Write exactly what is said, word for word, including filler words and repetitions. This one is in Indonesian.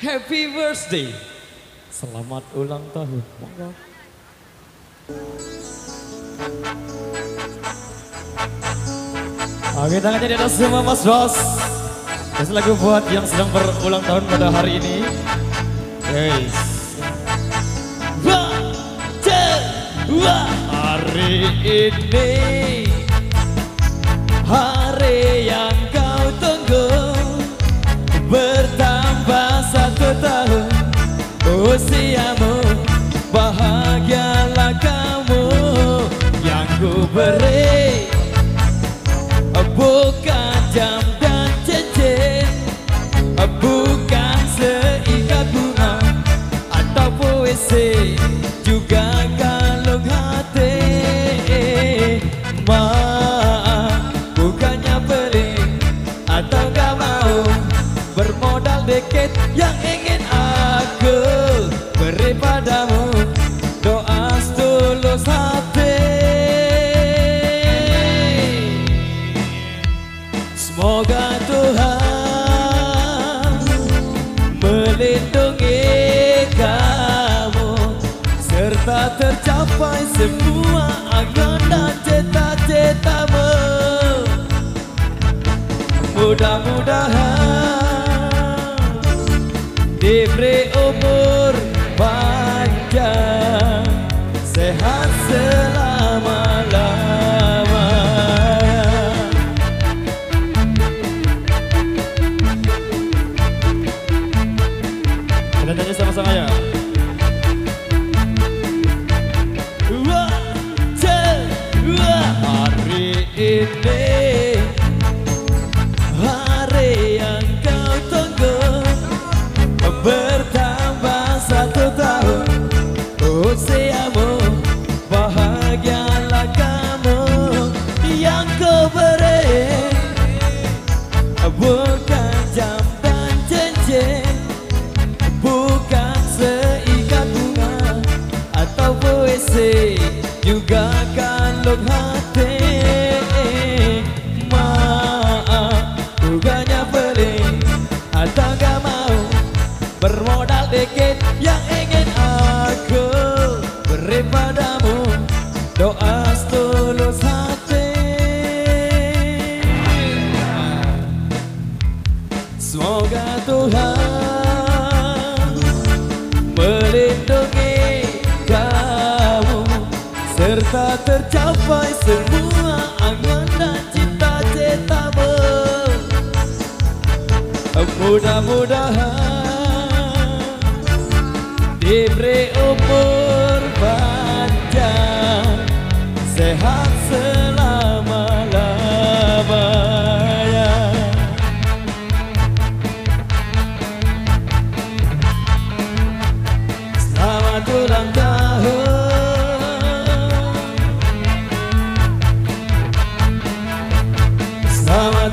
Happy birthday. Selamat ulang tahun. Monggo. Oke, tangannya di atas semua Mas Bos. Kasih lagu buat yang sedang berulang tahun pada hari ini. Guys. Hari ini hari yang kau tunggu, bertambah satu tahun usiamu. Bahagialah kamu yang ku beri, bukan jam dan cincin, bukan seikat bunga atau puisi, juga kalung hati. Maaf bukannya pelit atau gak mau, bermodal dikit yang ingin aku beri padamu, doa setulus hati. Semoga Tuhan melindungi kamu, serta tercapai semua angan dan cita-citamu. Mudah-mudahan diberi umur panjang, sehat selama-lamanya. Bukan jam dan cincin, bukan seikat bunga atau puisi, juga kalung hati. Maaf bukannya pelit atau gak mau, bermodal dikit yang ingin aku beri padamu, doa setulus hati. Semoga Tuhan melindungi kamu, serta tercapai semua angan dan cita-citamu. Mudah-mudahan diberi umur panjang, sehat selama-lamanya. Ulang tahun, selamat